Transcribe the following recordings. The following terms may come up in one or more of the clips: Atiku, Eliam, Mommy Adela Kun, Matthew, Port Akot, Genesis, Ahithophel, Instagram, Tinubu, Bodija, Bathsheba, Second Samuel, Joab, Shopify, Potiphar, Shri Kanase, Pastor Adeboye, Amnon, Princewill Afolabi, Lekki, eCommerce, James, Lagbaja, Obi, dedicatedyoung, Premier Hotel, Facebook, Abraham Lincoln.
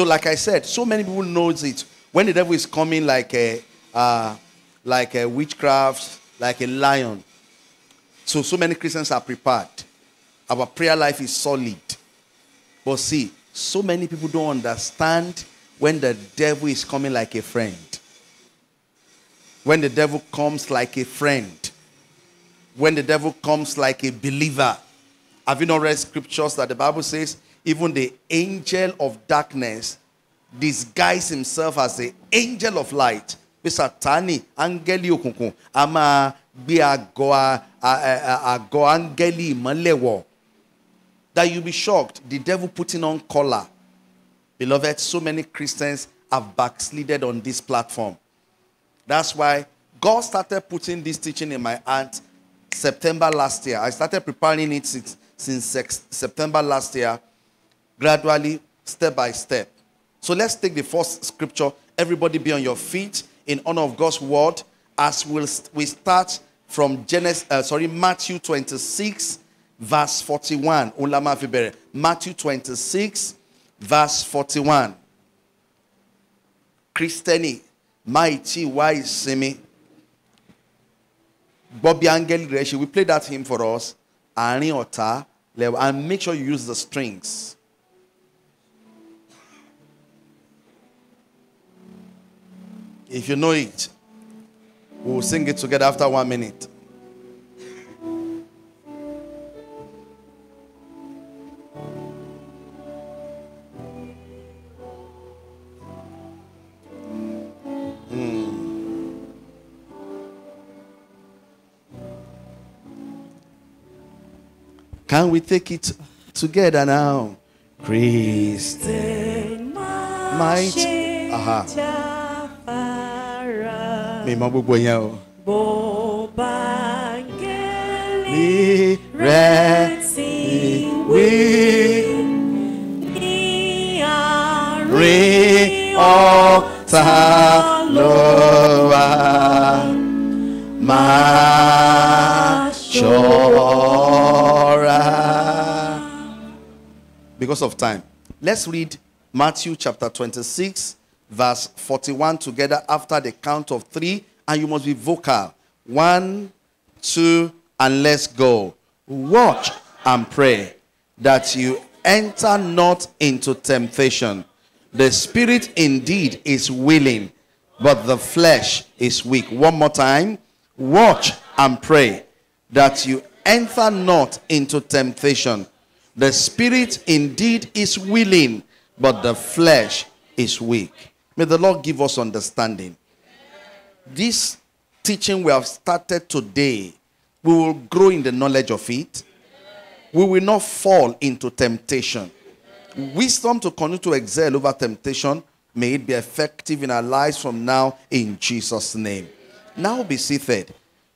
So like I said, so many people knows it. When the devil is coming like a witchcraft, like a lion. So many Christians are prepared. Our prayer life is solid. But see, so many people don't understand when the devil is coming like a friend. When the devil comes like a friend. When the devil comes like a believer. Have you not read scriptures that the Bible says, even the angel of darkness disguised himself as the angel of light? Satani, angeli okunkun, ama be ago angeli malewo. That you'll be shocked. The devil putting on collar. Beloved, so many Christians have backslided on this platform. That's why God started putting this teaching in my hand September last year. I started preparing it since September last year, gradually, step by step. So let's take the first scripture. Everybody be on your feet in honor of God's word as we start from Matthew 26, verse 41. Matthew 26, verse 41. Christiani, mighty, wise, simi. Bobby Angel Greshi, we play that hymn for us. And make sure you use the strings. If you know it, we'll sing it together after 1 minute. Can we take it together now? Christian might. Aha. Mi ma gbogbo yẹn o. Bo bangeli re si wi ni are ọ̀tá lọ wá máa ṣọ́. Because of time, let's read Matthew chapter 26, verse 41 together after the count of 3, and you must be vocal. 1, 2, and let's go. Watch and pray that you enter not into temptation. The spirit indeed is willing, but the flesh is weak. One more time. Watch and pray that you enter not into temptation. The spirit indeed is willing, but the flesh is weak. May the Lord give us understanding. This teaching we have started today, we will grow in the knowledge of it. We will not fall into temptation. Wisdom to continue to excel over temptation, may it be effective in our lives from now in Jesus' name. Now be seated.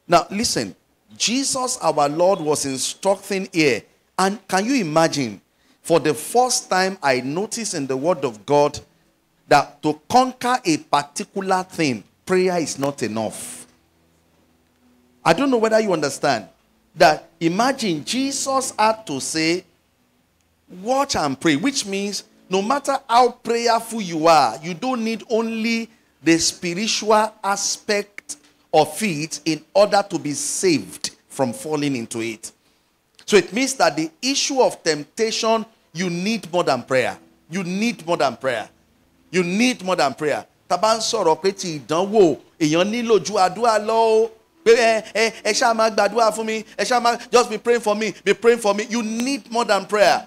Now listen. Jesus our Lord was instructing here, and can you imagine? For the first time I noticed in the word of God that to conquer a particular thing, prayer is not enough. I don't know whether you understand that. Imagine Jesus had to say, watch and pray, which means no matter how prayerful you are, you don't need only the spiritual aspect of it in order to be saved from falling into it. So it means that the issue of temptation, you need more than prayer. You need more than prayer. You need more than prayer. Taban soro pe ti idanwo eyan nilo ju adua lo e sha ma gbadua fun mi e sha ma just be praying for me. You need more than prayer.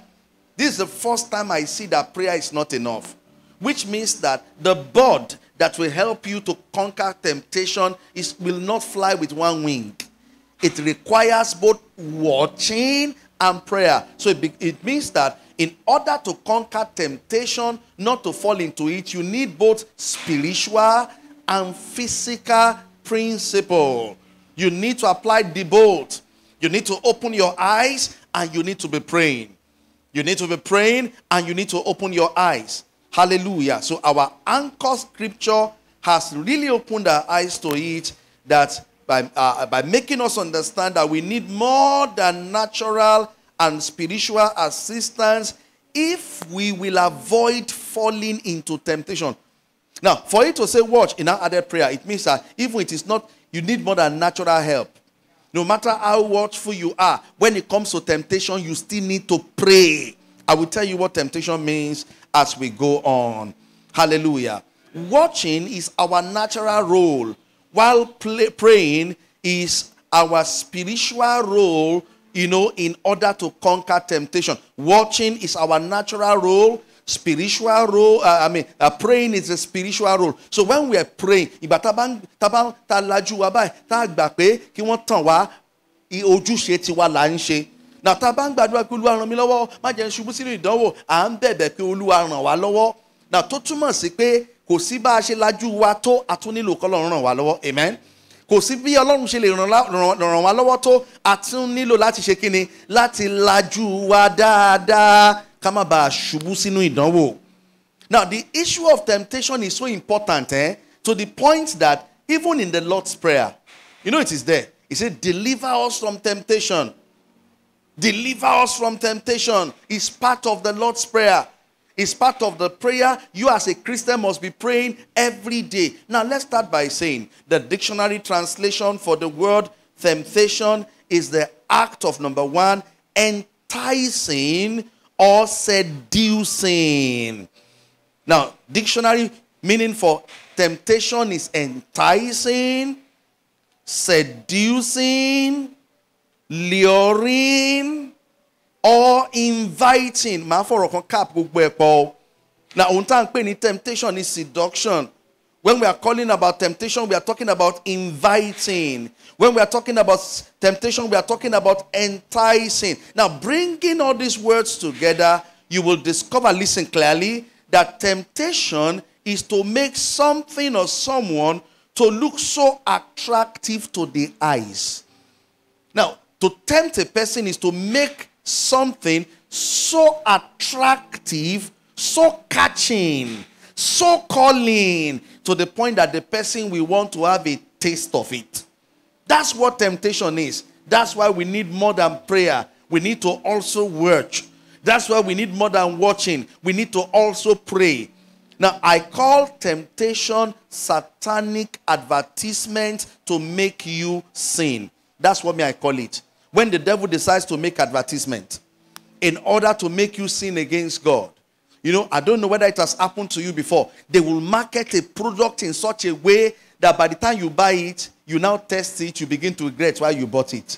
This is the first time I see that prayer is not enough, which means that the board that will help you to conquer temptation will not fly with one wing. It requires both watching and prayer. So it means that in order to conquer temptation, not to fall into it, you need both spiritual and physical principle. You need to apply the both. You need to open your eyes and you need to be praying. You need to be praying and you need to open your eyes. Hallelujah. So our anchor scripture has really opened our eyes to it, that by making us understand that we need more than natural and spiritual assistance if we will avoid falling into temptation. Now, for it to say, watch, in our other prayer, it means that even it is not, you need more than natural help. No matter how watchful you are, when it comes to temptation, you still need to pray. I will tell you what temptation means as we go on. Hallelujah. Watching is our natural role, while praying is our spiritual role, you know, in order to conquer temptation. Watching is our natural role, spiritual role. Praying is a spiritual role. So when we are praying, now amen. Kò sí bí Ọlọ́run ṣe lè ràn wá lọ́wọ́ tó, a tún nílò láti ṣe kíni, láti lajú wa dáadáa ká má bàa ṣubú sínú ìdánwò. Now the issue of temptation is so important, to the point that even in the Lord's Prayer, you know it is there. He said, deliver us from temptation. Deliver us from temptation is part of the Lord's Prayer. It's part of the prayer you as a Christian must be praying every day. Now, let's start by saying the dictionary translation for the word temptation is the act of, number one, enticing or seducing. Now, dictionary meaning for temptation is enticing, seducing, luring, or inviting. Now, temptation is seduction. When we are calling about temptation, we are talking about inviting. When we are talking about temptation, we are talking about enticing. Now, bringing all these words together, you will discover, listen clearly, that temptation is to make something or someone to look so attractive to the eyes. Now, to tempt a person is to make something so attractive, so catching, so calling, to the point that the person will want to have a taste of it. That's what temptation is. That's why we need more than prayer. We need to also watch. That's why we need more than watching. We need to also pray. Now, I call temptation satanic advertisement to make you sin. That's what I call it. When the devil decides to make advertisement in order to make you sin against God, you know, I don't know whether it has happened to you before. They will market a product in such a way that by the time you buy it, you now test it, you begin to regret why you bought it.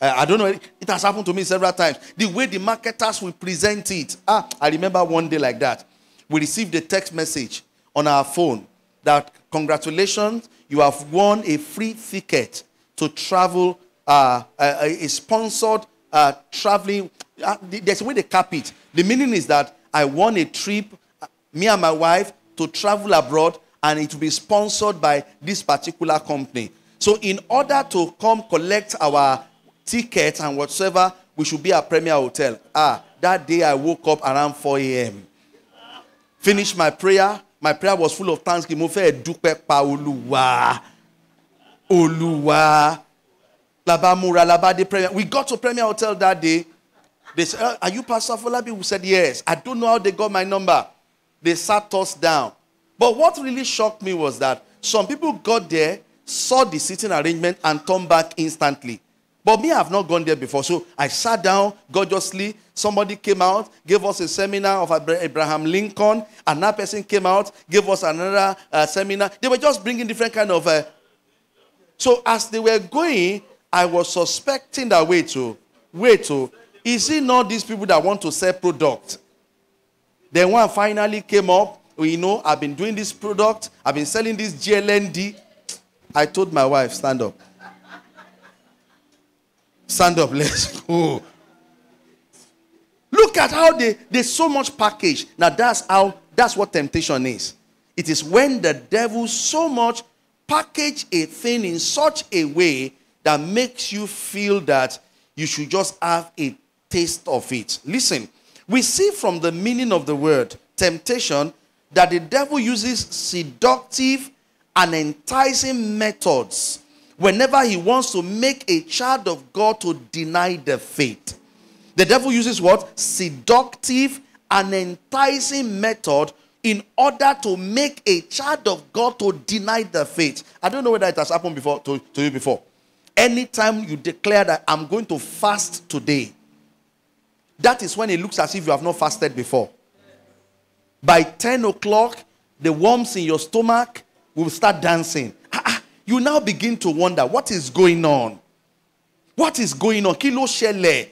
I don't know. It has happened to me several times. The way the marketers will present it. I remember one day like that. We received a text message on our phone that, congratulations, you have won a free ticket to travel. A sponsored traveling. There's a way they cap it. The meaning is that I won a trip, me and my wife, to travel abroad, and it will be sponsored by this particular company. So in order to come collect our tickets and whatsoever, we should be at Premier Hotel. That day I woke up around 4 a.m. Finished my prayer. My prayer was full of thanksgiving. Oluwa. We got to Premier Hotel that day. They said, are you Pastor Afolabi? We said, yes. I don't know how they got my number. They sat us down. But what really shocked me was that some people got there, saw the seating arrangement, and turned back instantly. But me, I have not gone there before. So I sat down gorgeously. Somebody came out, gave us a seminar of Abraham Lincoln. Another person came out, gave us another seminar. They were just bringing different kind of... So as they were going... I was suspecting that, wait, is it not these people that want to sell product? Then one finally came up, you know, I've been doing this product, I've been selling this GLND. I told my wife, stand up. Stand up, let's go. Look at how they so much package. Now that's what temptation is. It is when the devil so much package a thing in such a way that makes you feel that you should just have a taste of it. Listen, we see from the meaning of the word temptation that the devil uses seductive and enticing methods whenever he wants to make a child of God to deny the faith. The devil uses what? Seductive an enticing method in order to make a child of God to deny the faith. I don't know whether it has happened before to you before. Anytime you declare that I'm going to fast today, that is when it looks as if you have not fasted before. By 10 o'clock, the worms in your stomach will start dancing. You now begin to wonder, what is going on? What is going on? Kilo shele.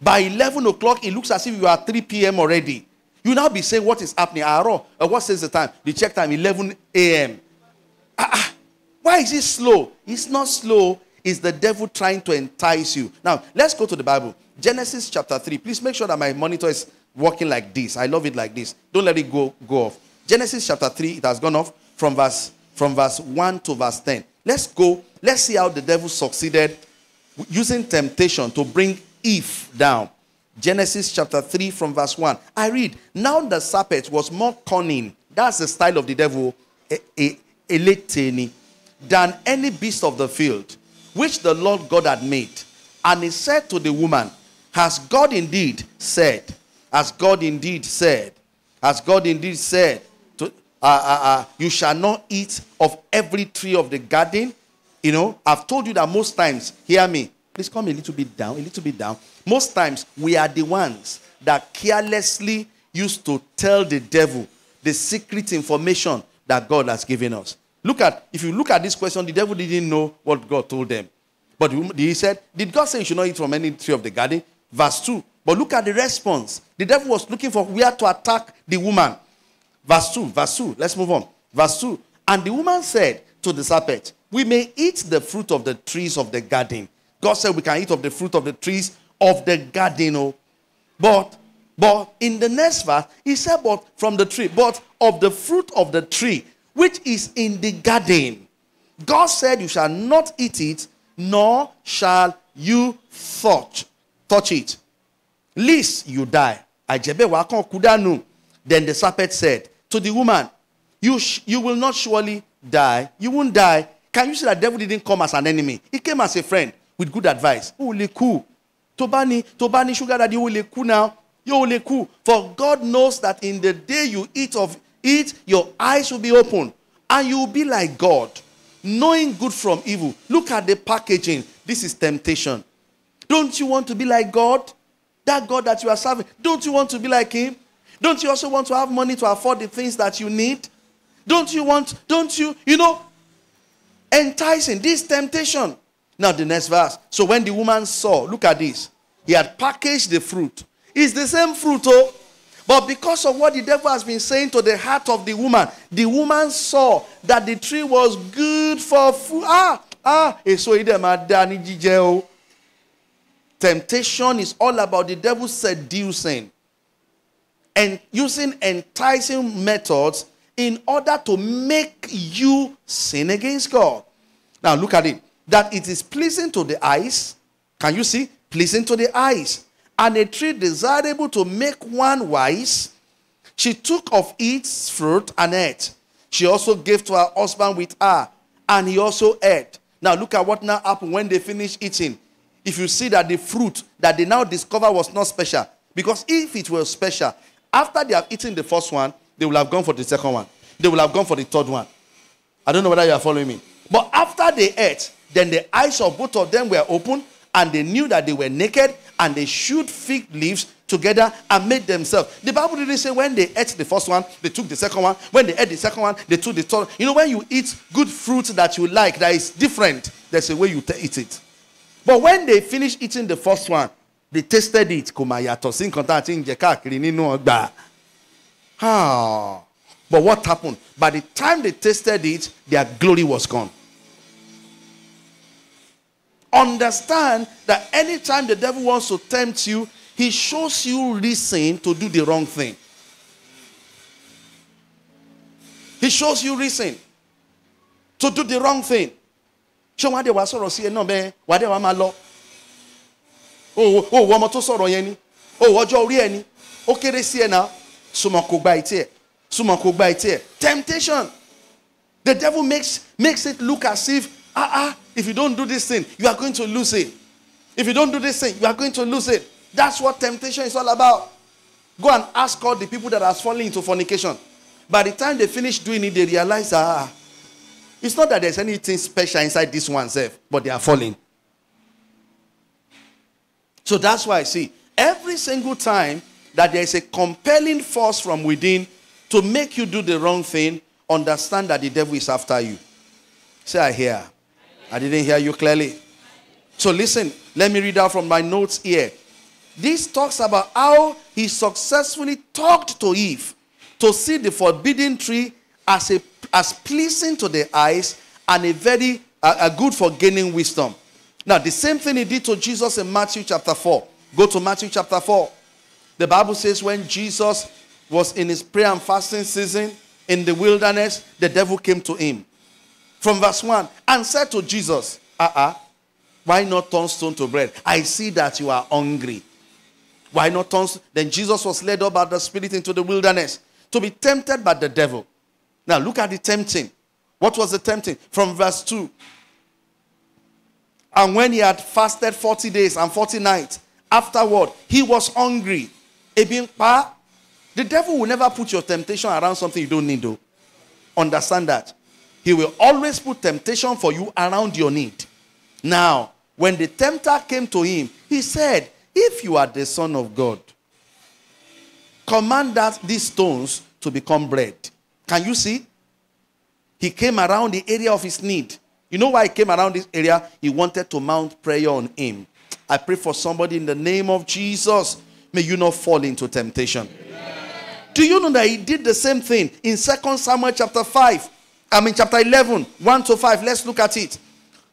By 11 o'clock, it looks as if you are 3 p.m. already. You now be saying, what is happening? What says the time? The check time, 11 a.m. Why is it slow? It's not slow. It's the devil trying to entice you. Now, let's go to the Bible. Genesis chapter 3. Please make sure that my monitor is working like this. I love it like this. Don't let it go off. Genesis chapter 3, it has gone off from verse 1 to verse 10. Let's go. Let's see how the devil succeeded using temptation to bring Eve down. Genesis chapter 3 from verse 1. I read, now the serpent was more cunning. That's the style of the devil. Than any beast of the field, which the Lord God had made. And he said to the woman, Has God indeed said, you shall not eat of every tree of the garden? You know, I've told you that most times, hear me. Please come a little bit down, a little bit down. Most times, we are the ones that carelessly used to tell the devil the secret information that God has given us. If you look at this question, the devil didn't know what God told them. But he said, did God say you should not eat from any tree of the garden? Verse 2. But look at the response. The devil was looking for where to attack the woman. Verse 2. Let's move on. Verse 2. And the woman said to the serpent, we may eat the fruit of the trees of the garden. God said we can eat of the fruit of the trees of the garden. Oh. But in the next verse, he said, but of the fruit of the tree which is in the garden, God said you shall not eat it, nor shall you touch it, lest you die. Then the serpent said to the woman, you will not surely die. You won't die. Can you see that the devil didn't come as an enemy? He came as a friend with good advice. Tobani sugar that you will cool now. You will cool. For God knows that in the day you eat of it, your eyes will be open and you will be like God, knowing good from evil. Look at the packaging. This is temptation. Don't you want to be like God? That God that you are serving, don't you want to be like him? Don't you also want to have money to afford the things that you need? Don't you, enticing, this temptation. Now the next verse. So when the woman saw, look at this. He had packaged the fruit. It's the same fruit, oh. But because of what the devil has been saying to the heart of the woman saw that the tree was good for food. Temptation is all about the devil seducing and using enticing methods in order to make you sin against God. Now look at it. That it is pleasing to the eyes. Can you see? Pleasing to the eyes. And a tree desirable to make one wise. She took of its fruit and ate. She also gave to her husband with her, and he also ate. Now look at what now happened when they finished eating. If you see that the fruit that they now discover was not special. Because if it were special, after they have eaten the first one, they will have gone for the second one. They will have gone for the third one. I don't know whether you are following me. But after they ate, then the eyes of both of them were opened, and they knew that they were naked, and they shoot fig leaves together and made themselves. The Bible didn't say when they ate the first one, they took the second one. When they ate the second one, they took the third. You know, when you eat good fruit that you like, that is different, there's a way you eat it. But when they finished eating the first one, they tasted it. But what happened? By the time they tasted it, their glory was gone. Understand that anytime the devil wants to tempt you, he shows you reason to do the wrong thing. He shows you reason to do the wrong thing. Temptation. The devil makes it look as if if you don't do this thing, you are going to lose it. That's what temptation is all about. Go and ask all the people that are falling into fornication. By the time they finish doing it, they realize, it's not that there's anything special inside this oneself, but they are falling. So that's why I see every single time that there is a compelling force from within to make you do the wrong thing, understand that the devil is after you. Say, I hear. I didn't hear you clearly. So listen, let me read out from my notes here. This talks about how he successfully talked to Eve to see the forbidden tree as pleasing to the eyes and a very good for gaining wisdom. Now, the same thing he did to Jesus in Matthew chapter 4. Go to Matthew chapter 4. The Bible says when Jesus was in his prayer and fasting season in the wilderness, the devil came to him. From verse 1, and said to Jesus, why not turn stone to bread? I see that you are hungry. Why not turn stone? Then Jesus was led up by the Spirit into the wilderness to be tempted by the devil. Now look at the tempting. What was the tempting? From verse 2. And when he had fasted 40 days and 40 nights, afterward, he was hungry. The devil will never put your temptation around something you don't need, though. Understand that. He will always put temptation for you around your need. Now, when the tempter came to him, he said, if you are the Son of God, command that these stones to become bread. Can you see? He came around the area of his need. You know why he came around this area? He wanted to mount prayer on him. I pray for somebody in the name of Jesus. May you not fall into temptation. Amen. Do you know that he did the same thing in Second Samuel chapter 5? I mean, chapter 11, 1 to 5. Let's look at it.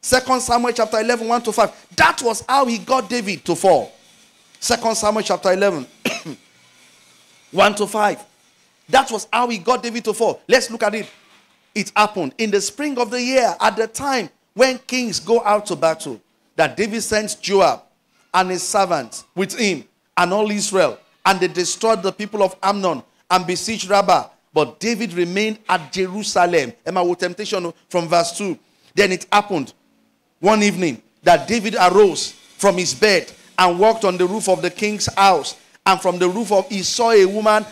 2 Samuel chapter 11, 1 to 5. That was how he got David to fall. 2 Samuel chapter 11, 1 to 5. That was how he got David to fall. Let's look at it. It happened in the spring of the year, at the time when kings go out to battle, that David sent Joab and his servants with him and all Israel, and they destroyed the people of Ammon and besieged Rabbah. But David remained at Jerusalem. Am I with temptation? From verse 2. Then it happened one evening that David arose from his bed and walked on the roof of the king's house. And from the roof of he saw a woman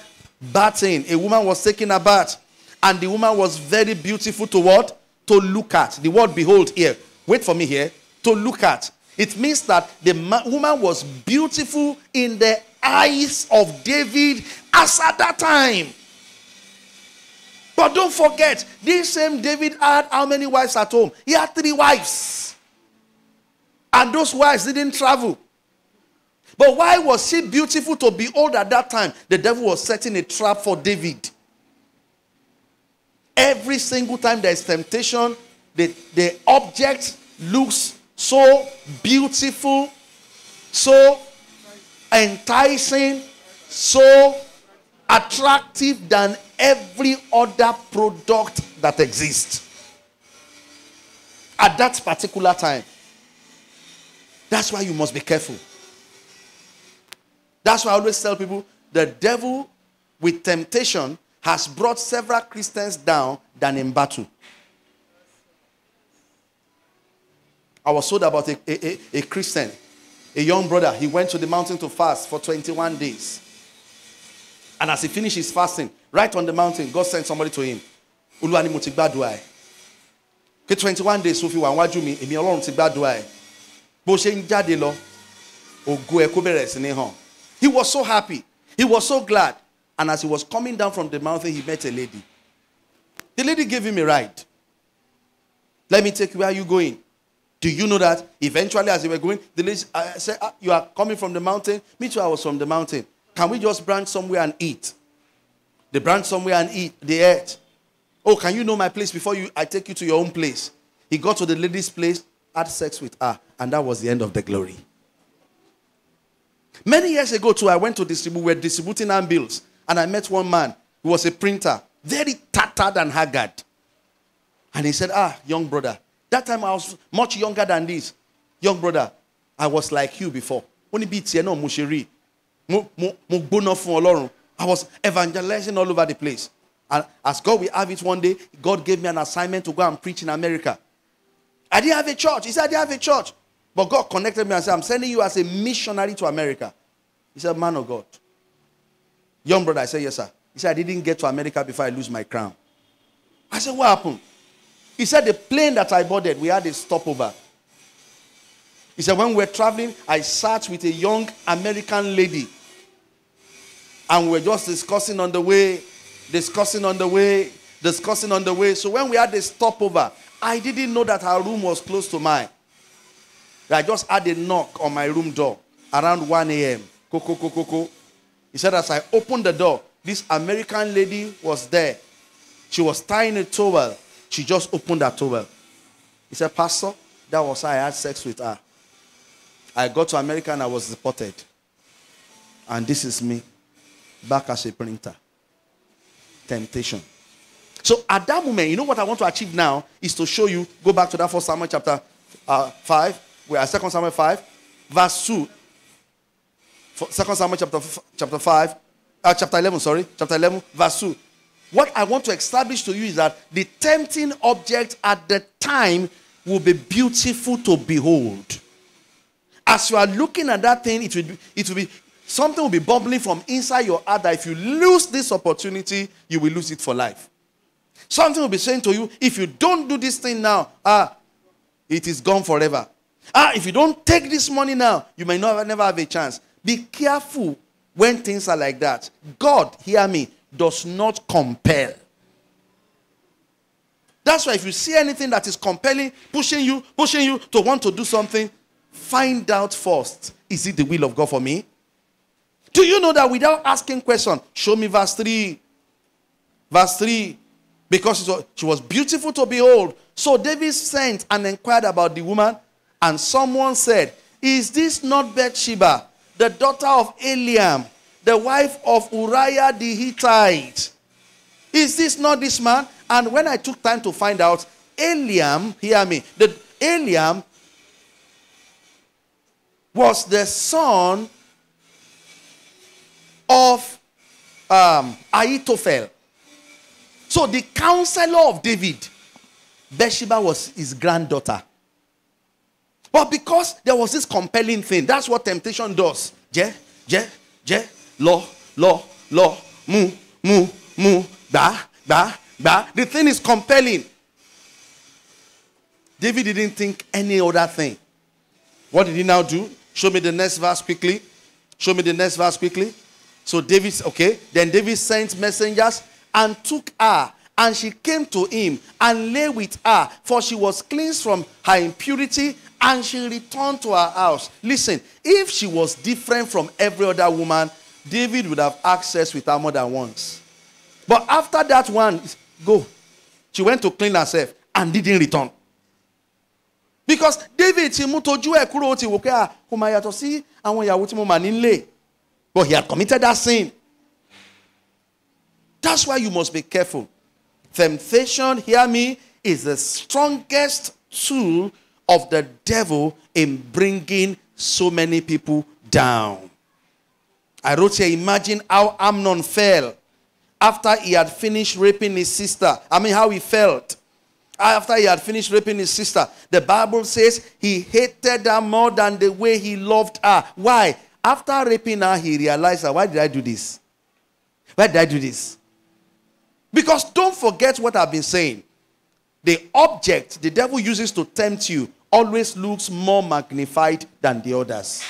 bathing. A woman was taking a bath. And the woman was very beautiful to what? To look at. The word behold here. Wait for me here. To look at. It means that the woman was beautiful in the eyes of David as at that time. But don't forget, this same David had how many wives at home? He had 3 wives. And those wives didn't travel. But why was she beautiful to behold at that time? The devil was setting a trap for David. Every single time there is temptation, the object looks so beautiful, so enticing, so attractive than every other product that exists at that particular time. That's why you must be careful. That's why I always tell people, the devil with temptation has brought several Christians down than in battle. I was told about a Christian, a young brother. He went to the mountain to fast for 21 days. And as he finished his fasting, right on the mountain, God sent somebody to him. Uluwani mo ti gbaduai. Ke 21 days so fi wa nwaju mi, emi Olorun ti gbaduai. Bo se njade lo, ogo e ko bere si ni han. He was so happy. He was so glad. And as he was coming down from the mountain, he met a lady. The lady gave him a ride. Let me take you, where are you going? Do you know that eventually as they were going, the lady said, you are coming from the mountain? Me too, I was from the mountain. Can we just branch somewhere and eat? They branch somewhere and eat. They ate. Oh, can you know my place before I take you to your own place? He got to the lady's place, had sex with her, and that was the end of the glory. Many years ago, too, I went to distribute. We were distributing hand bills, and I met one man who was a printer, very tattered and haggard. And he said, young brother, that time I was much younger than this. Young brother, I was like you before. Only be tieno mushiri. I was evangelizing all over the place. And as God will have it one day, God gave me an assignment to go and preach in America. I didn't have a church. He said, I didn't have a church. But God connected me and said, I'm sending you as a missionary to America. He said, man of God, Young brother, I said, yes, sir. He said, I didn't get to America before I lose my crown. I said, what happened? He said, the plane that I boarded, we had a stopover. He said, when we were traveling, I sat with a young American lady. And we were just discussing on the way, discussing on the way, discussing on the way. So when we had a stopover, I didn't know that her room was close to mine. I just had a knock on my room door around 1 a.m. He said, as I opened the door, this American lady was there. She was tying a towel. She just opened that towel. He said, Pastor, that was how I had sex with her. I got to America and I was deported. And this is me, back as a printer. Temptation. So at that moment, you know what I want to achieve now is to show you, go back to that 1 Samuel chapter 5, we are 2 Samuel 5, verse 2. 2 Samuel chapter 5, chapter 11, sorry, chapter 11, verse 2. What I want to establish to you is that the tempting object at the time will be beautiful to behold. As you are looking at that thing, it will be something will be bubbling from inside your heart that if you lose this opportunity, you will lose it for life. Something will be saying to you, if you don't do this thing now, it is gone forever. If you don't take this money now, you may never have a chance. Be careful when things are like that. God, hear me, does not compel. That's why if you see anything that is compelling, pushing you to want to do something, find out first, is it the will of God for me? Do you know that without asking question, show me verse 3. Verse 3, because she was beautiful to behold. So David sent and inquired about the woman, and someone said, is this not Bathsheba, the daughter of Eliam, the wife of Uriah the Hittite? Is this not this man? And when I took time to find out, Eliam, hear me, Eliam was the son of Ahithophel. So the counselor of David, Bathsheba was his granddaughter. But because there was this compelling thing, that's what temptation does. Law, mu, ba. The thing is compelling. David didn't think any other thing. What did he now do? Show me the next verse quickly. Show me the next verse quickly. So David, okay. Then David sent messengers and took her, and she came to him and lay with her, for she was cleansed from her impurity, and she returned to her house. Listen, if she was different from every other woman, David would have access with her more than once. But after that one, go. She went to clean herself and didn't return. Because David, but he had committed that sin. That's why you must be careful. Temptation, hear me, is the strongest tool of the devil in bringing so many people down. I wrote here, imagine how Amnon fell after he had finished raping his sister. I mean, how he felt after he had finished raping his sister. The Bible says he hated her more than the way he loved her. Why? After raping her, he realized that, why did I do this? Why did I do this? Because don't forget what I've been saying. The object the devil uses to tempt you always looks more magnified than the others.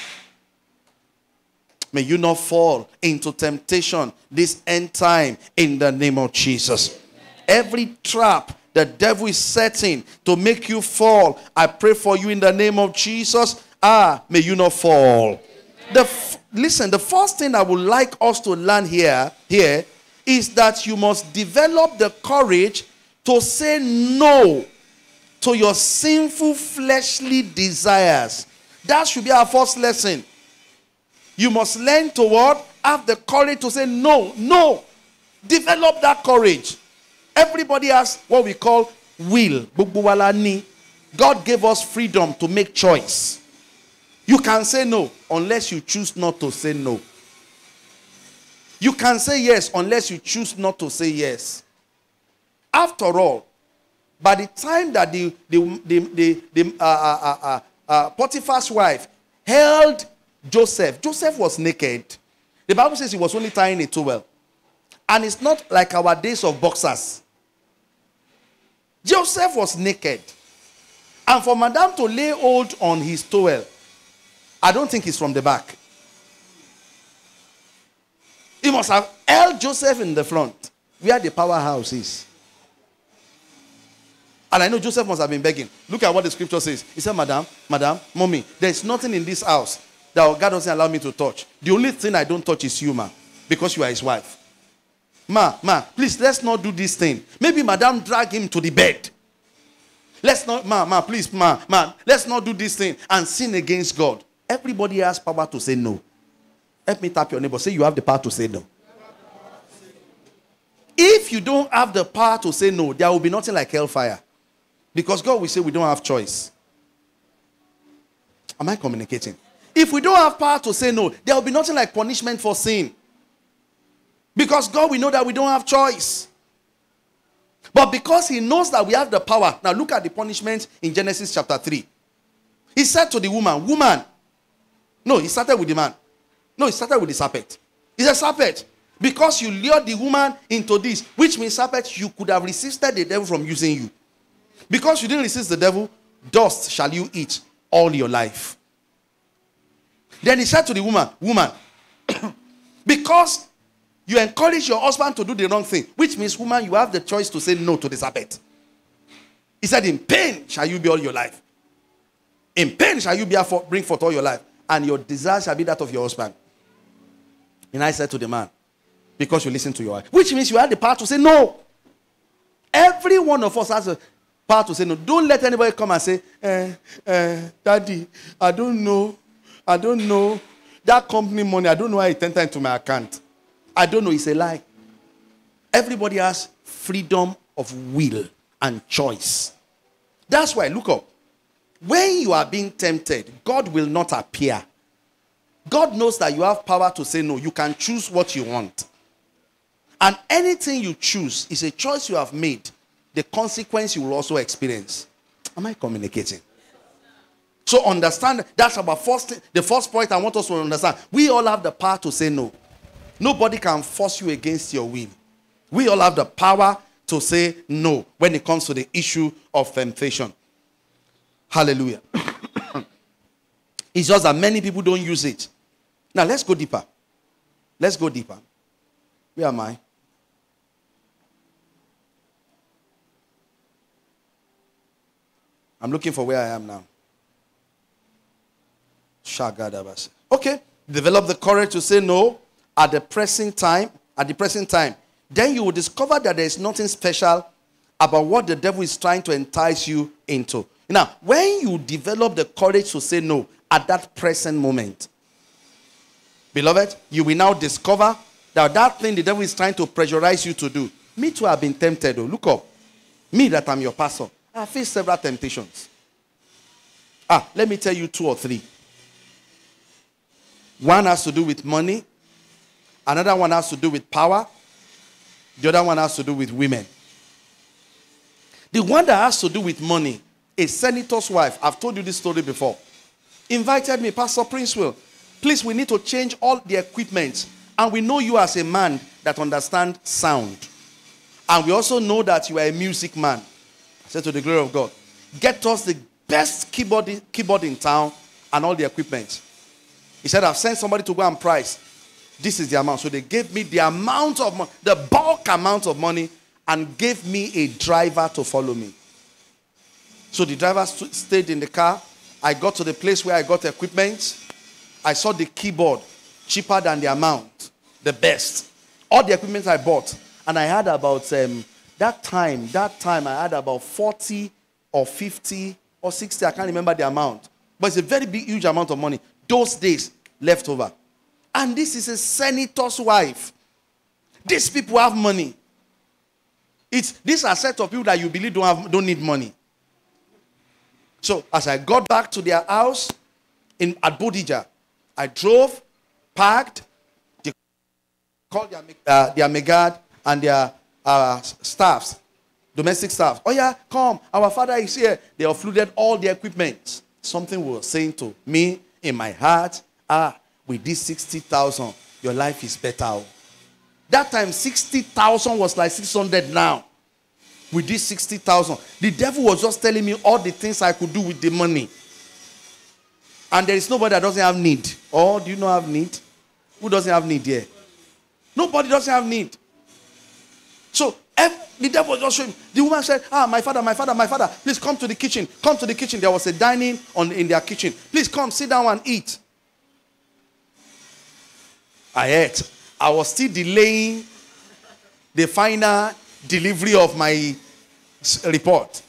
May you not fall into temptation this end time in the name of Jesus. Every trap the devil is setting to make you fall, I pray for you in the name of Jesus. May you not fall. Listen, the first thing I would like us to learn here is that you must develop the courage to say no to your sinful fleshly desires. That should be our first lesson. You must learn to what? Have the courage to say no. No. Develop that courage. Everybody has what we call will. God gave us freedom to make choice. You can say no unless you choose not to say no. You can say yes unless you choose not to say yes. After all, by the time that Potiphar's wife held Joseph was naked. The Bible says he was only tying a towel. And it's not like our days of boxers. Joseph was naked. And for Madame to lay hold on his towel, I don't think it's from the back. He must have held Joseph in the front, where the powerhouse is. And I know Joseph must have been begging. Look at what the scripture says. He said, Madam, Mommy, there is nothing in this house that God doesn't allow me to touch. The only thing I don't touch is you, ma, because you are his wife. Ma, please, let's not do this thing. Maybe Madam drag him to the bed. Let's not, please, let's not do this thing and sin against God. Everybody has power to say no. Help me tap your neighbor. Say, you have the power to say no. If you don't have the power to say no, there will be nothing like hellfire. Because God will say we don't have choice. Am I communicating? If we don't have power to say no, there will be nothing like punishment for sin. Because God will know that we don't have choice. But because he knows that we have the power. Now look at the punishment in Genesis chapter 3. He said to the woman, woman. No, he started with the man. No, he started with the serpent. He said, serpent, because you lured the woman into this, which means, serpent, you could have resisted the devil from using you. Because you didn't resist the devil, dust shall you eat all your life. Then he said to the woman, woman, because you encourage your husband to do the wrong thing, which means, woman, you have the choice to say no to the serpent. He said, in pain shall you be all your life. In pain shall you bring forth all your life. And your desire shall be that of your husband. And I said to the man, because you listen to your wife. Which means you had the power to say no. Every one of us has the power to say no. Don't let anybody come and say, Daddy, I don't know. That company money, I don't know how it entered into my account. I don't know. It's a lie. Everybody has freedom of will and choice. That's why, look up. When you are being tempted, God will not appear. God knows that you have power to say no. You can choose what you want. And anything you choose is a choice you have made. The consequence you will also experience. Am I communicating? So understand, that's about the first point I want us to understand. We all have the power to say no. Nobody can force you against your will. We all have the power to say no when it comes to the issue of temptation. Hallelujah. It's just that many people don't use it. Now, let's go deeper. Let's go deeper. Where am I? I'm looking for where I am now. Shagadabas. Okay. Develop the courage to say no at the pressing time. At the pressing time. Then you will discover that there is nothing special about what the devil is trying to entice you into. Now, when you develop the courage to say no at that present moment, beloved, you will now discover that that thing the devil is trying to pressurize you to do. Me too have been tempted. Oh, look up. Me that I'm your pastor. I faced several temptations. Let me tell you 2 or 3. One has to do with money. Another one has to do with power. The other one has to do with women. The one that has to do with money, a senator's wife, I've told you this story before, invited me, Pastor Princewill, please, we need to change all the equipment. And we know you as a man that understands sound. And we also know that you are a music man. I said, to the glory of God, get us the best keyboard in town and all the equipment. He said, I've sent somebody to go and price. This is the amount. So they gave me the amount of money, the bulk amount of money, and gave me a driver to follow me. So the driver stayed in the car. I got to the place where I got equipment. I saw the keyboard, cheaper than the amount, the best. All the equipment I bought. And I had about, that time I had about 40 or 50 or 60. I can't remember the amount. But it's a very big, huge amount of money. Those days, left over. And this is a senator's wife. These people have money. These are a set of people that you believe don't need money. So, as I got back to their house at Bodija, I drove, parked, they called their megad and their staffs, domestic staff. Oh yeah, come, our father is here. They offloaded all the equipment. Something was saying to me in my heart, with this 60,000, your life is better. That time, 60,000 was like 600 now. With this 60,000, the devil was just telling me all the things I could do with the money. And there is nobody that doesn't have need. Oh, do you not have need? Who doesn't have need here? Nobody doesn't have need. So the devil was just showing me. The woman said, "Ah, my father, please come to the kitchen. Come to the kitchen." There was a dining in their kitchen. "Please come, sit down and eat." I ate. I was still delaying the final delivery of my report.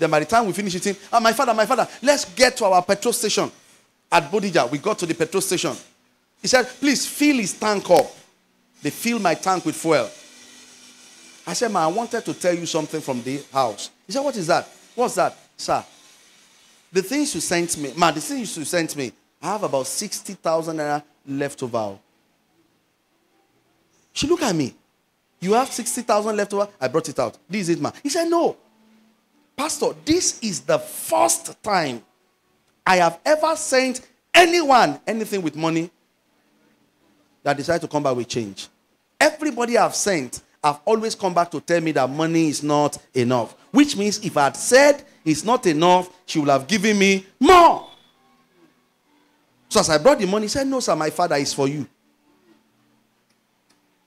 Then by the time we finished eating, "Ah, my father, let's get to our petrol station at Bodija." We got to the petrol station. He said, "Please fill his tank up." They filled my tank with fuel. I said, "Ma, I wanted to tell you something from the house." He said, "What is that?" "What's that?" "Sir, the things you sent me, ma, the things you sent me, I have about 60,000 naira left over." She looked at me. "You have 60,000 left over?" I brought it out. "This is it, ma." He said, "No. Pastor, this is the first time I have ever sent anyone anything with money that decided to come back with change. Everybody I've sent have always come back to tell me that money is not enough. Which means if I had said it's not enough, she would have given me more." So as I brought the money, he said, "No, sir, my father, is for you."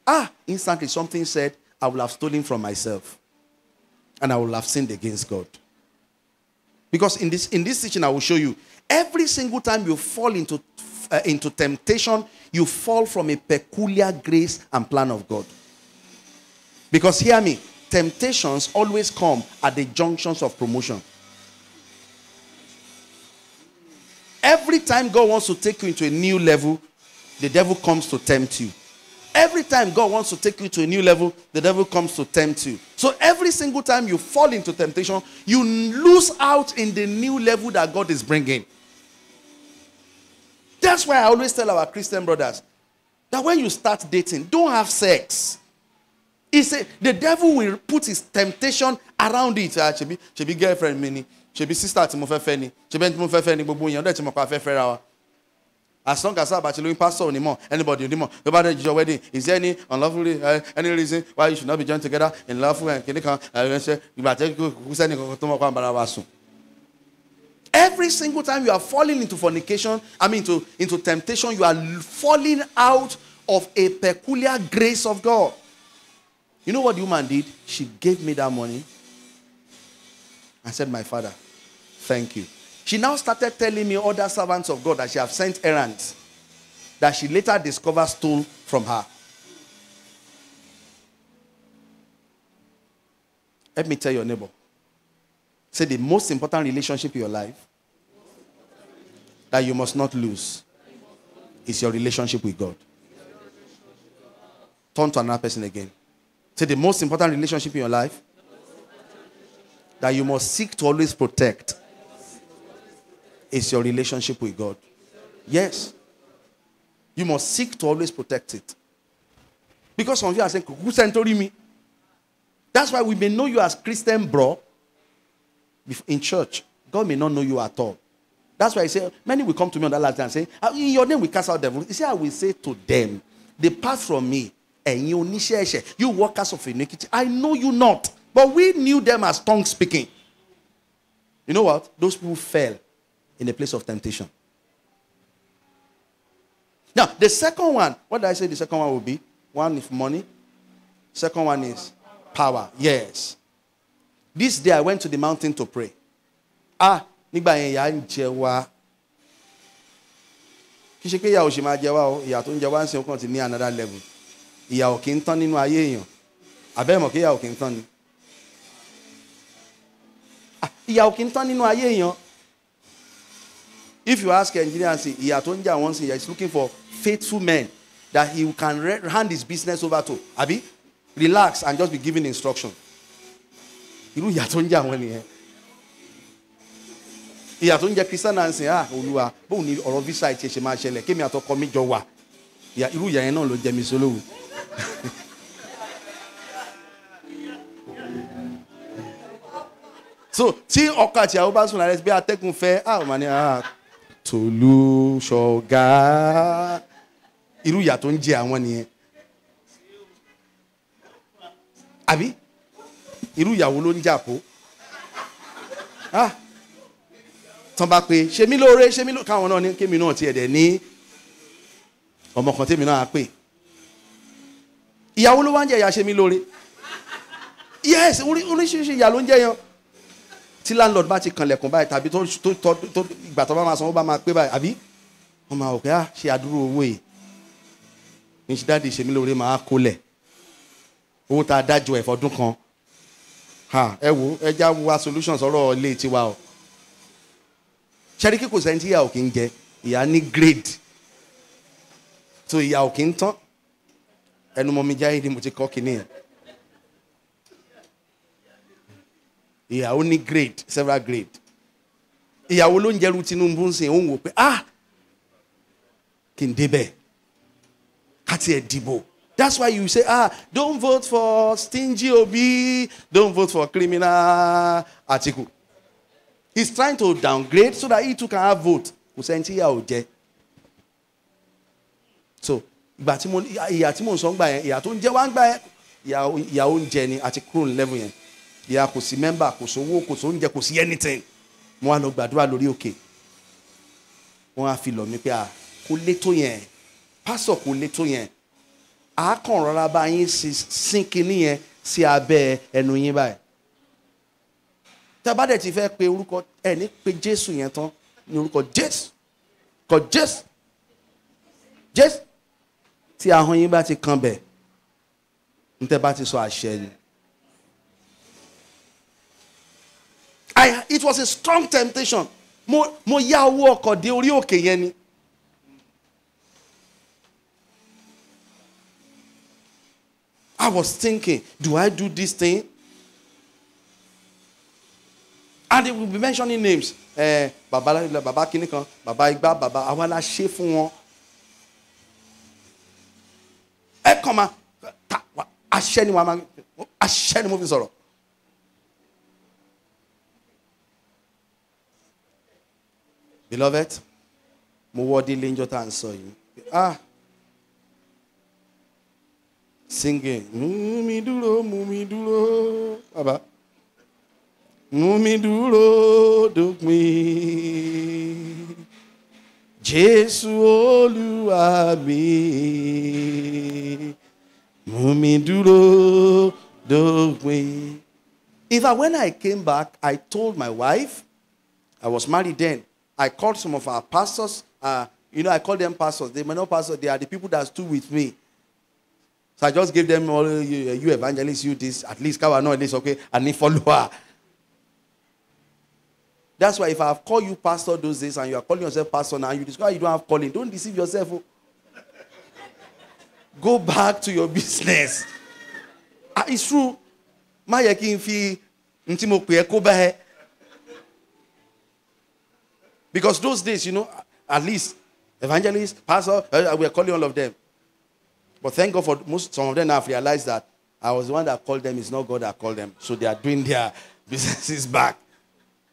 Ah, instantly something said, I will have stolen from myself. And I will have sinned against God. Because in this teaching, I will show you, every single time you fall into temptation, you fall from a peculiar grace and plan of God. Because hear me, temptations always come at the junctions of promotion. Every time God wants to take you into a new level, the devil comes to tempt you. Every time God wants to take you to a new level, the devil comes to tempt you. So every single time you fall into temptation, you lose out in the new level that God is bringing. That's why I always tell our Christian brothers that when you start dating, don't have sex. He said the devil will put his temptation around it. Shebi girlfriend mini, shebi sister timofefeni, shebi timofefeni gbogbo yan de ti mo pa fe fera wa. As long as I bachelor pastor anymore, anybody anymore, nobody your wedding. Is there any unlawful any reason why you should not be joined together in lawful and kinnikan? Every single time you are falling into fornication, into temptation, you are falling out of a peculiar grace of God. You know what the woman did? She gave me that money. I said, "My father, thank you." She now started telling me other servants of God that she have sent errands that she later discovered stole from her. Let me tell your neighbor. Say the most important relationship in your life that you must not lose is your relationship with God. Turn to another person again. Say the most important relationship in your life that you must seek to always protect is your relationship with God. Yes. You must seek to always protect it. Because some of you are saying, "Who century me?" That's why we may know you as Christian bro in church. God may not know you at all. That's why I say, many will come to me on that last day and say, "In your name we cast out devils." You see, I will say to them, "Depart from me, and you workers of iniquity. I know you not." But we knew them as tongue speaking. You know what? Those people fell in a place of temptation. Now, the second one, what did I say the second one will be? One is money. Second one is power. Yes. This day I went to the mountain to pray. Another level. If you ask an engineer and say, he's looking for faithful men that he can hand his business over to. Abi, relax and just be giving instruction. So, see, Okati, I Iru ya to nje awon niyan. Abi? Iru ya wo lo nja po? Ah. Ton ba pe se mi lore, se mi lo kawon na ni kemi na ti e de ni omo kan temi na pe. Iyawo lo wa nje ya se mi lore. Yes, ori sisi ya lo nje yan. Ti landlord ba ti kanlekun bayi tabi to igba to ba ma sanwo ba ma pe bayi abi? O ma o pe ah se aduro owo e. Nti daddy se mi lore ma kole. Owo ta dajo e fodun kan. Ha, ewo, eja wa solutions oro ile ti wa o. Sheriki ko se nti ya o kin je, iya ni grade. So iya o kin ton. Enu mo mi jaide mo ti ko kini e. Iya o ni grade, several grade. Iya wo lo nje ru Tinubu nsin o wo pe ah kin debe. That's why you say, don't vote for stingy Obi, don't vote for criminal Atiku. He's trying to downgrade so that he too can have vote. So, but he had Timon song by he own one by your own journey at a crown level. He had to remember, could see anything. More no bad, okay. One feel me, could little yen. Pastor could little yen. I can't run about you sinking here, see a bear and no yin by. Tabadeti fair pay look at any pages in your tongue. You look at Jess. Got Jess. Jess. See a honey batty come back. Interbatty so I share. It was a strong temptation. More ya walk or the orioke yenny. I was thinking, do I do this thing? And they will be mentioning names. Baba, Baba Kinikan, Baba Igba, Baba Awala Shefun. Ekoma, Asheni Waman, Asheni Moving Sorrow. Beloved, Muwadi Linjota and saw you. Ah. Singing, mumi duro, Baba. Mumi duro, duk mi. Jesu Olúwa mi. Mumi duro, duk mi. Even when I came back, I told my wife, I was married then. I called some of our pastors. I call them pastors. They are not pastors. They are the people that stood with me. So I just gave them all, you evangelists, you this, at least, cover no, at least, okay, and they follow her. That's why if I have called you pastor those days and you are calling yourself pastor now, you discover you don't have calling, don't deceive yourself. Oh. Go back to your business. It's true. Because those days, at least, evangelists, pastor, we are calling all of them. But thank God for some of them have realized that I was the one that called them. It's not God that called them. So they are doing their businesses back.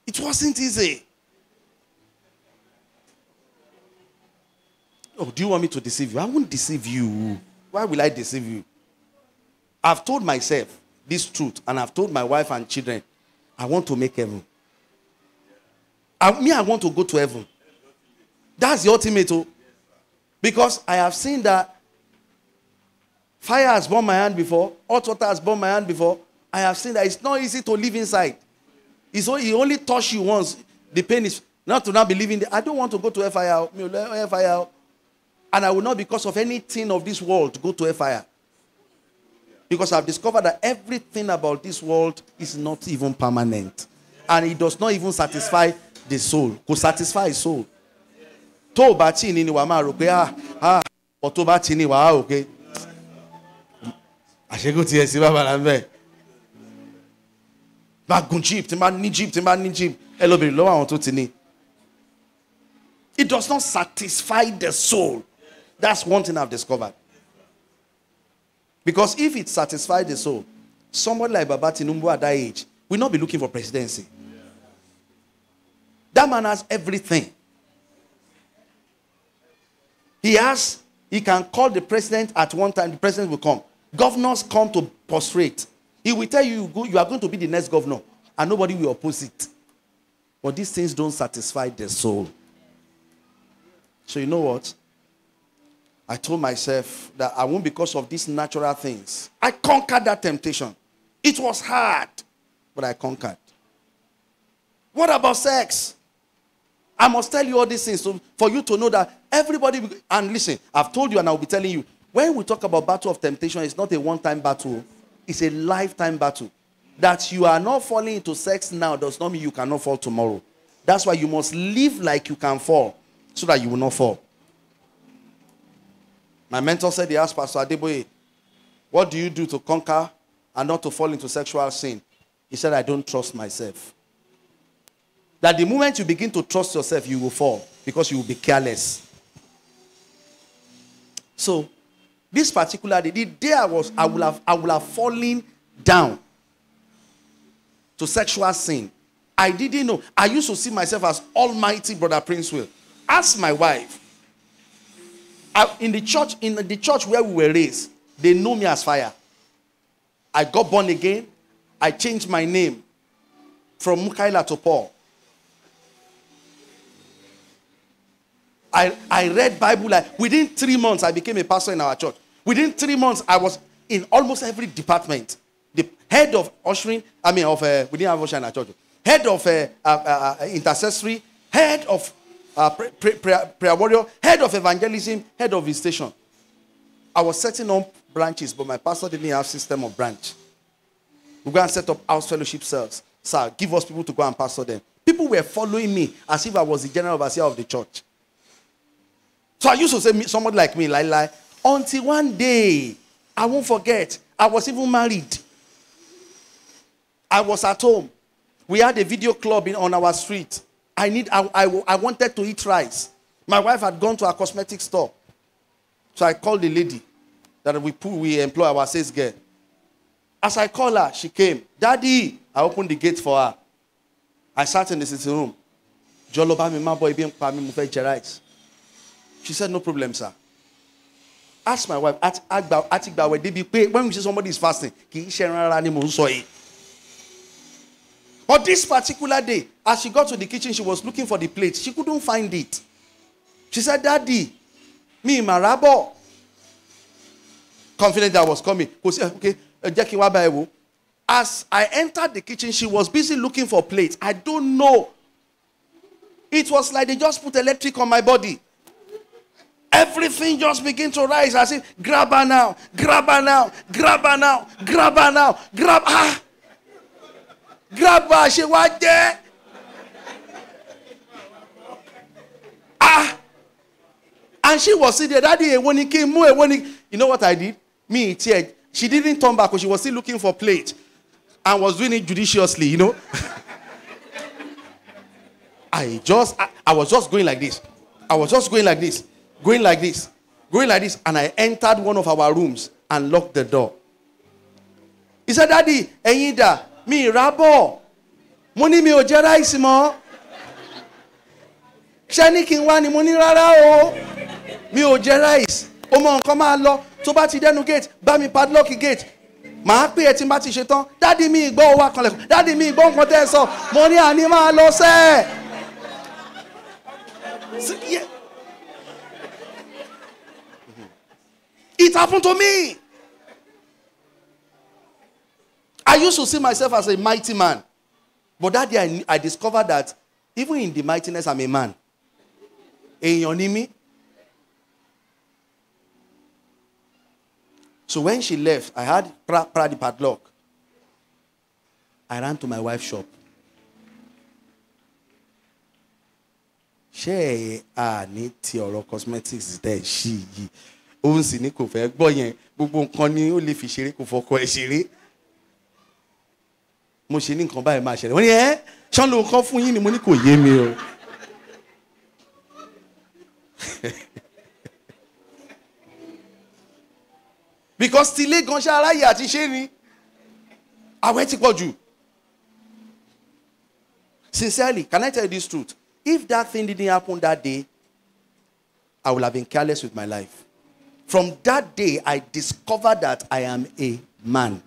It wasn't easy. Oh, do you want me to deceive you? I won't deceive you. Why will I deceive you? I've told myself this truth, and I've told my wife and children, I want to make heaven. I want to go to heaven. That's the ultimate. Because I have seen that fire has burned my hand before. Hot water has burned my hand before. I have seen that it's not easy to live inside. He only touched you once. The pain is not to not be living there. I don't want to go to fire. And I will not, because of anything of this world, go to fire. Because I've discovered that everything about this world is not even permanent. And it does not even satisfy the soul. Could satisfy soul. Okay. I should go to Yesiba Balambe. It does not satisfy the soul. That's one thing I've discovered. Because if it satisfies the soul, someone like Baba Tinubu at that age will not be looking for presidency. That man has everything. He has He can call the president at one time. The president will come. Governors come to prostrate. He will tell you, you are going to be the next governor. And nobody will oppose it. But these things don't satisfy their soul. So you know what? I told myself that I won't because of these natural things. I conquered that temptation. It was hard, but I conquered. What about sex? I must tell you all these things so for you to know that everybody... And listen, I've told you and I'll be telling you. When we talk about battle of temptation, it's not a one-time battle. It's a lifetime battle. That you are not falling into sex now does not mean you cannot fall tomorrow. That's why you must live like you can fall so that you will not fall. My mentor said, he asked Pastor Adeboye, what do you do to conquer and not to fall into sexual sin? He said, I don't trust myself. That the moment you begin to trust yourself, you will fall because you will be careless. So, this particular day, the day I would have fallen down to sexual sin, I didn't know. I used to see myself as almighty Brother Princewill. Ask my wife. In the church where we were raised, they know me as Fire. I got born again. I changed my name from Mukaila to Paul. I read Bible. Within 3 months, I became a pastor in our church. Within 3 months, I was in almost every department. The head of ushering, we didn't have ushering in our church. Head of intercessory, head of prayer warrior, head of evangelism, head of visitation. I was setting up branches, but my pastor didn't have a system of branch. We go and set up house fellowship cells. Sir, give us people to go and pastor them. People were following me as if I was the general overseer of the church. So I used to say, somebody like me, lie. Until one day, I won't forget, I was even married. I was at home. We had a video club on our street. I wanted to eat rice. My wife had gone to a cosmetic store. So I called the lady that we employ our sales girl. As I called her, she came. Daddy, I opened the gate for her. I sat in the sitting room. She said, no problem, sir. Ask my wife, when we see somebody is fasting, but this particular day, as she got to the kitchen, she was looking for the plate. She couldn't find it. She said, Daddy, me, Marabo. Confident that I was coming. As I entered the kitchen, she was busy looking for plates. I don't know. It was like they just put electric on my body. Everything just begins to rise. I said, grab her now, grab her now, grab her now, grab her now, grab her. Grab her. She was there. Ah. And she was sitting there. That day, when he came, you know what I did? Me, she didn't turn back because she was still looking for plate and was doing it judiciously, you know. I was just going like this. I was just going like this. Going like this, going like this, and I entered one of our rooms and locked the door. He said, Daddy, Eyida, me, Rabo, money me ojera isimo, shani kinwani money rara o, me ojera is, omo nkoma alo, to bati denu gate, ba mi padlock gate, ma hapi etin bati shetan, Daddy mi igbo owa konleko, Daddy mi igbo nkote so, money anima alo se. It happened to me. I used to see myself as a mighty man. But that day I discovered that even in the mightiness, I'm a man. So when she left, I had the padlock. I ran to my wife's shop. She cosmetics is there. She. Because still gonshara ya ti se ni awe ti poju. Sincerely, can I tell you this truth? If that thing didn't happen that day, I would have been careless with my life. From that day, I discovered that I am a man.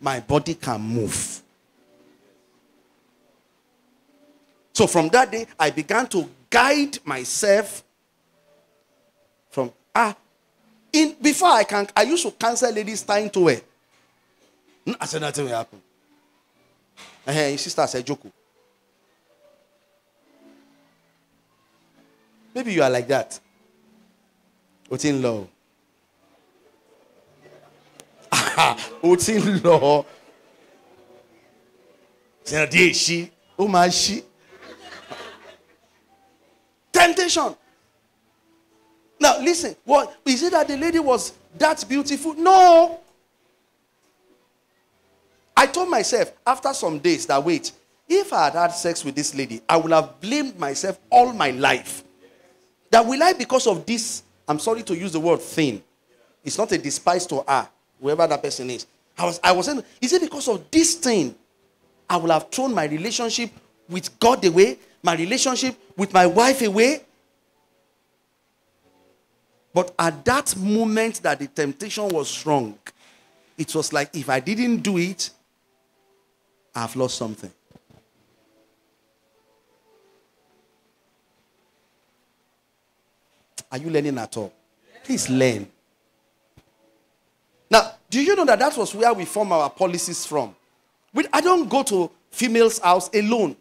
My body can move. So from that day, I began to guide myself from, before I can, I used to cancel ladies tying to wear. I said, nothing will happen. And her sister said, Joko. Maybe you are like that. Otin law. Otin law. She. Oh my she. Temptation. Now listen. What is it that the lady was that beautiful? No. I told myself after some days that wait, if I had had sex with this lady, I would have blamed myself all my life. That will I because of this. I'm sorry to use the word thing. It's not a despise to her, whoever that person is. I was saying, is it because of this thing I will have thrown my relationship with God away, my relationship with my wife away? But at that moment that the temptation was strong, it was like, if I didn't do it, I've lost something. Are you learning at all? Please learn. Now, do you know that that was where we form our policies from? I don't go to females' house alone.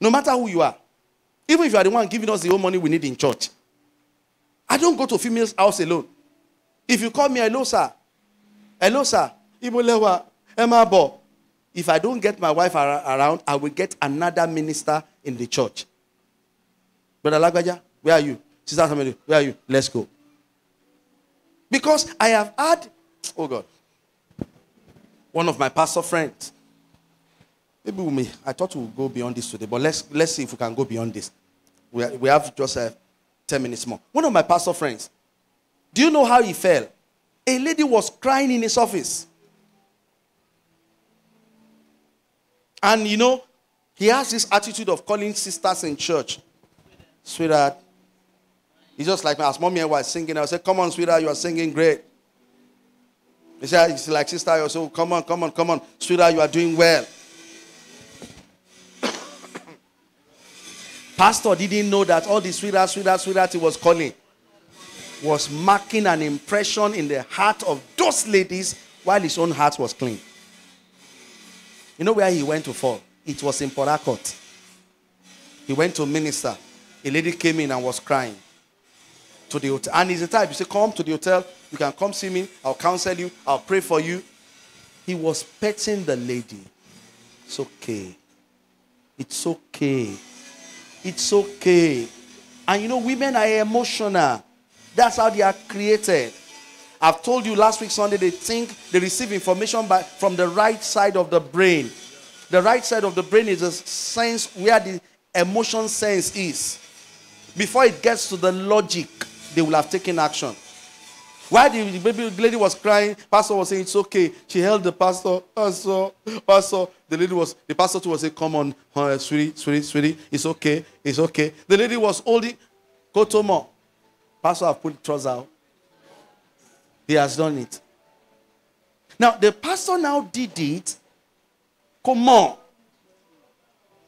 No matter who you are. Even if you are the one giving us the whole money we need in church. I don't go to females' house alone. If you call me, hello, sir. Hello, sir. Ibolewa, Emabo. If I don't get my wife around, I will get another minister in the church. Brother Lagbaja, where are you? Sister Samuel, where are you? Let's go. Because I have had, oh God, one of my pastor friends. Maybe we may, I thought we would go beyond this today, but let's see if we can go beyond this. We have just 10 minutes more. One of my pastor friends, do you know how he fell? A lady was crying in his office. And you know, he has this attitude of calling sisters in church. Sweetheart. He's just like, as mommy and wife singing, I said, come on, sweetheart, you are singing great. He said, it's like sister, I said, come on, come on, come on, sweetheart, you are doing well. Pastor didn't know that all the sweetheart, sweetheart, sweetheart he was calling was marking an impression in the heart of those ladies while his own heart was clean. You know where he went to fall? It was in Port Akot. He went to minister. A lady came in and was crying. To the hotel. And he's the type, you say, come to the hotel, you can come see me, I'll counsel you, I'll pray for you. He was petting the lady. It's okay. It's okay. It's okay. And you know, women are emotional. That's how they are created. I've told you last week Sunday, they think they receive information from the right side of the brain. The right side of the brain is a sense where the emotion sense is. Before it gets to the logic, they will have taken action. While the baby lady was crying, pastor was saying, it's okay. She held the pastor, pastor. The pastor too was saying, come on, sweetie, sweetie, sweetie, it's okay, it's okay. The lady was holding, go to more. Pastor have put trousers out. He has done it. Now, the pastor now did it, come on.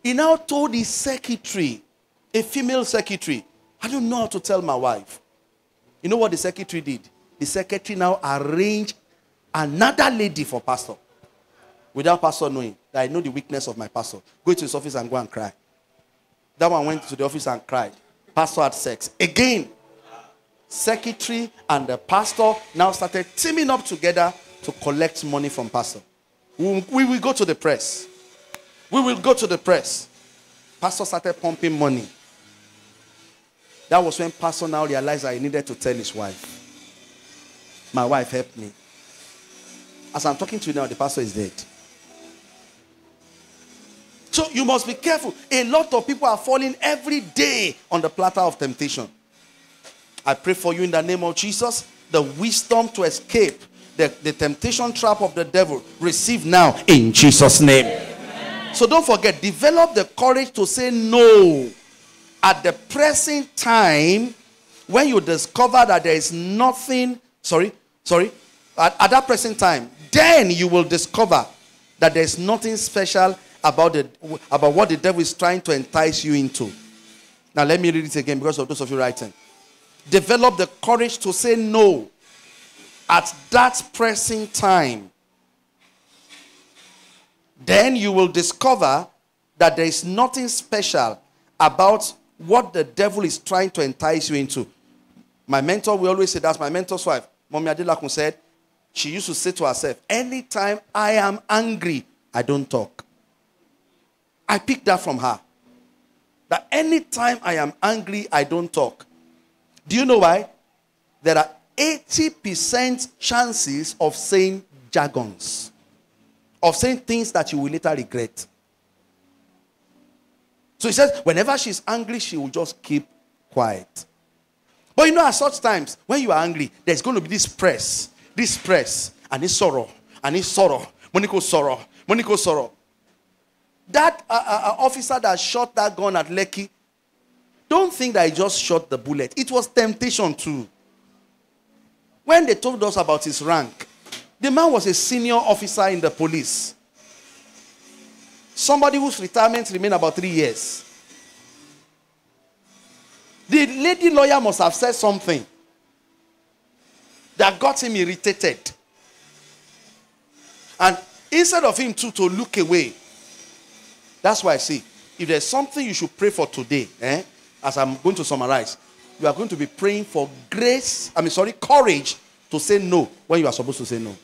He now told his secretary, a female secretary, I don't know how to tell my wife. You know what the secretary did? The secretary now arranged another lady for pastor. Without pastor knowing that I know the weakness of my pastor. Go to his office and go and cry. That one went to the office and cried. Pastor had sex. Again, secretary and the pastor now started teaming up together to collect money from pastor. We will go to the press. We will go to the press. Pastor started pumping money. That was when pastor now realized I needed to tell his wife. My wife helped me. As I'm talking to you now, the pastor is dead. So you must be careful. A lot of people are falling every day on the platter of temptation. I pray for you in the name of Jesus, the wisdom to escape the temptation trap of the devil. Receive now in Jesus' name. Amen. So don't forget, develop the courage to say no. At the present time, when you discover that there is nothing, at that present time, then you will discover that there is nothing special about what the devil is trying to entice you into. Now let me read it again because of those of you writing. Develop the courage to say no at that present time. Then you will discover that there is nothing special about what the devil is trying to entice you into. My mentor, we always say, that's my mentor's wife, Mommy Adela Kun, said, she used to say to herself, anytime I am angry, I don't talk. I picked that from her. That anytime I am angry, I don't talk. Do you know why? There are 80% chances of saying jargons, of saying things that you will later regret. So he says, whenever she's angry, she will just keep quiet. But you know, at such times, when you are angry, there's going to be this press, and it's sorrow, and it's sorrow. Monico sorrow, Monico sorrow. That officer that shot that gun at Lekki, don't think that he just shot the bullet. It was temptation too. When they told us about his rank, the man was a senior officer in the police. Somebody whose retirement remained about 3 years. The lady lawyer must have said something that got him irritated. And instead of him too to look away, that's why I say, if there's something you should pray for today, as I'm going to summarize, you are going to be praying for courage to say no when you are supposed to say no.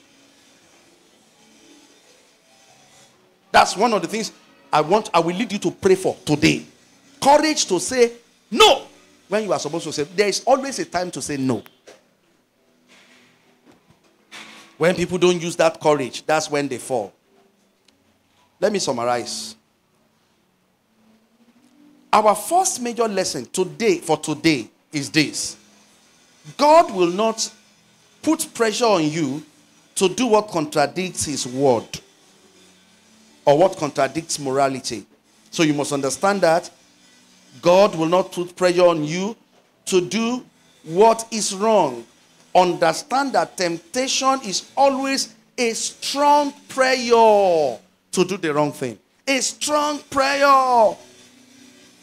That's one of the things I will lead you to pray for today. Courage to say no when you are supposed to say. There is always a time to say no. When people don't use that courage, that's when they fall. Let me summarize. Our first major lesson today, for today, is this. God will not put pressure on you to do what contradicts his word or what contradicts morality. So you must understand that God will not put pressure on you to do what is wrong. Understand that temptation is always a strong prayer to do the wrong thing. A strong prayer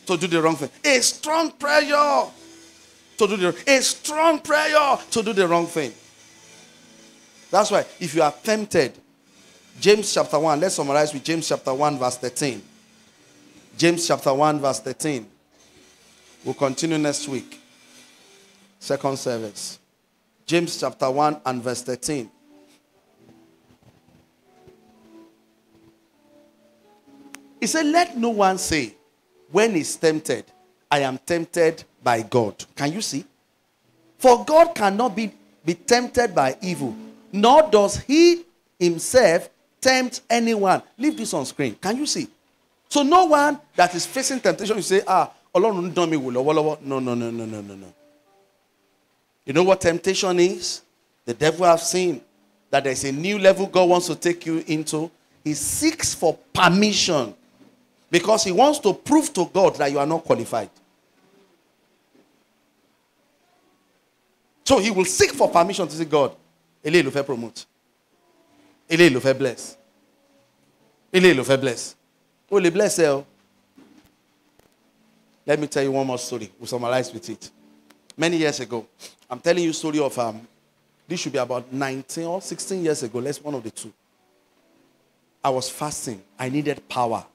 to do the wrong thing. A strong prayer to do the wrong thing. That's why if you are tempted, James chapter 1, let's summarize with James chapter 1 verse 13. James chapter 1 verse 13. We'll continue next week. Second service. James chapter 1 and verse 13. He said, let no one say, when he's tempted, I am tempted by God. Can you see? For God cannot be tempted by evil, nor does he himself tempt anyone. Leave this on screen. Can you see? So no one that is facing temptation, you say, Ọlọ́run dán mi wò lọ́wọ́lọ́wọ́. No, no, no, no, no, no, no. You know what temptation is? The devil has seen that there's a new level God wants to take you into. He seeks for permission because he wants to prove to God that you are not qualified. So he will seek for permission to say, God, ele lo fẹ́ promote. Ele lo fẹ́ bless. Ele lo fẹ́ bless. O le bless el. Let me tell you one more story. We'll summarize with it. Many years ago, I'm telling you a story of, this should be about 19 or 16 years ago. Let's one of the two. I was fasting. I needed power.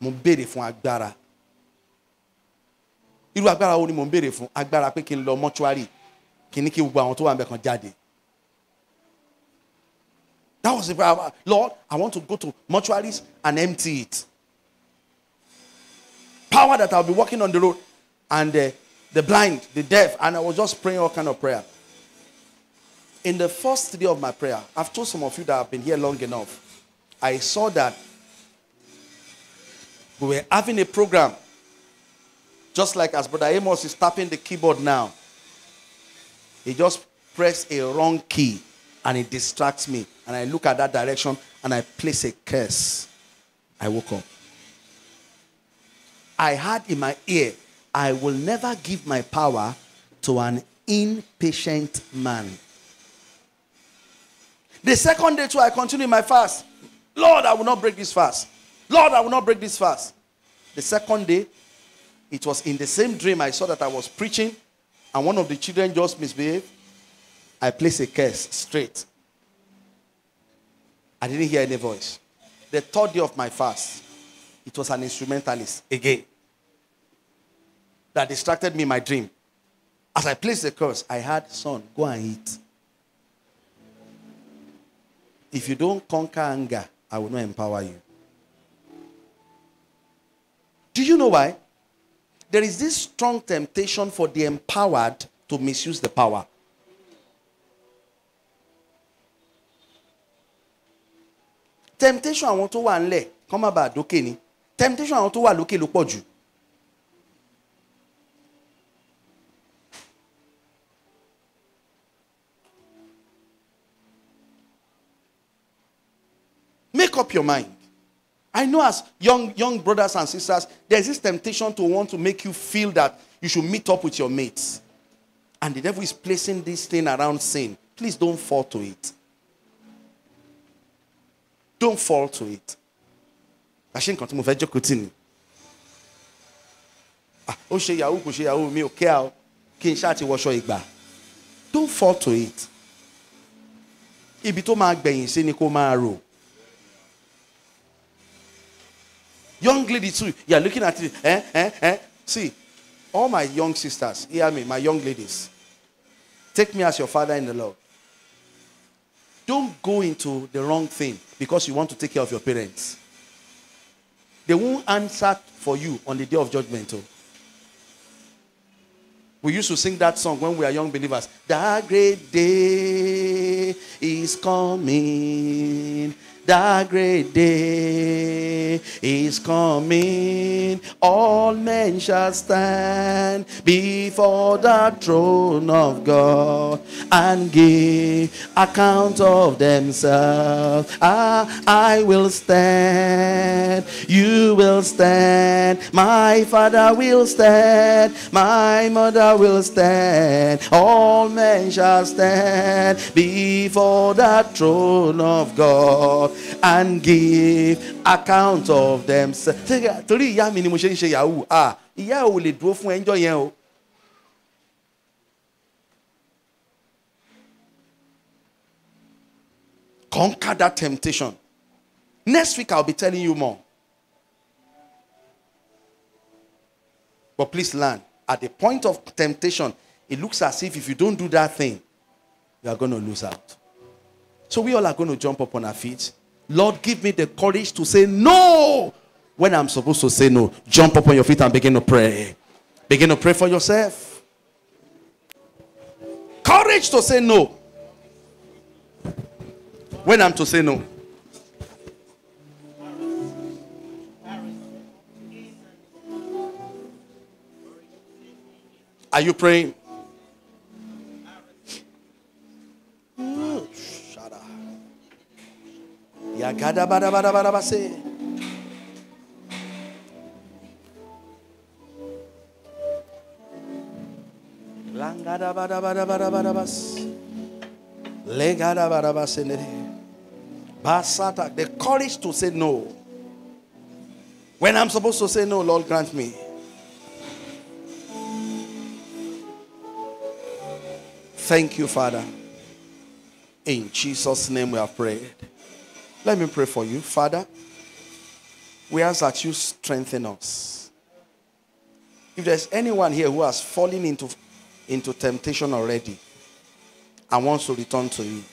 Mo béèrè fún agbára. Irú agbára wo ni mo béèrè fún? Agbára pé kí n lọ mortuary, kí ni kí gbogbo àwọn tó wà ńbẹ̀ kan jáde. That was the prayer. Lord, I want to go to mortuaries and empty it. Power that I'll be walking on the road and the blind, the deaf, and I was just praying all kind of prayer. In the first day of my prayer, I've told some of you that have been here long enough, I saw that we were having a program, just like as Brother Amos is tapping the keyboard now. He just pressed a wrong key, and it distracts me. And I look at that direction, and I place a curse. I woke up. I had in my ear I will never give my power to an impatient man. The second day too, I continue my fast. Lord, I will not break this fast. Lord, I will not break this fast. The second day, it was in the same dream I saw that I was preaching and one of the children just misbehaved. I placed a curse straight. I didn't hear any voice. The third day of my fast, it was an instrumentalist again that distracted me in my dream. As I placed the curse, I had, son, go and eat. If you don't conquer anger, I will not empower you. Do you know why? There is this strong temptation for the empowered to misuse the power. Temptation àwọn tó wà ńlẹ̀ kọ́n má bàa dókè ni. Temptation àwọn tó wà lókè ló pọ̀ jù. Make up your mind. I know as young brothers and sisters, there's this temptation to want to make you feel that you should meet up with your mates. And the devil is placing this thing around sin. Please don't fall to it. Don't fall to it. Don't fall to it. Young lady too, you are looking at it. See, all my young sisters, hear me, my young ladies. Take me as your father in the Lord. Don't go into the wrong thing because you want to take care of your parents. They won't answer for you on the day of judgment. Too. We used to sing that song when we are young believers. That great day is coming. That great day is coming. All men shall stand before the throne of God and give account of themselves. I will stand. You will stand. My father will stand. My mother will stand. All men shall stand before the throne of God and give account of themselves. Conquer that temptation. Next week I'll be telling you more. But please learn, at the point of temptation, it looks as if you don't do that thing, you are going to lose out. So we all are going to jump up on our feet. Lord, give me the courage to say no when I'm supposed to say no. Jump up on your feet and begin to pray. Begin to pray for yourself. Courage to say no when I'm to say no. Are you praying? The courage to say no when I'm supposed to say no. Lord, grant me. Thank you, Father. In Jesus' name we have prayed. Let me pray for you. Father, we ask that you strengthen us. If there's anyone here who has fallen into temptation already and wants to return to you,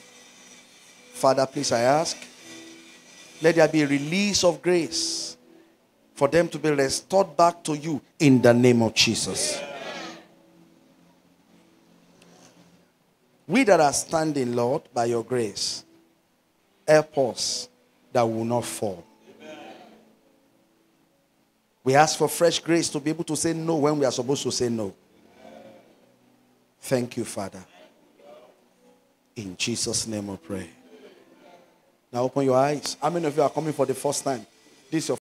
Father, please, I ask, let there be a release of grace for them to be restored back to you in the name of Jesus. We that are standing, Lord, by your grace, help us that will not fall. Amen. We ask for fresh grace to be able to say no when we are supposed to say no. Amen. Thank you, Father. In Jesus' name we pray. Now open your eyes. How many of you are coming for the first time? This is your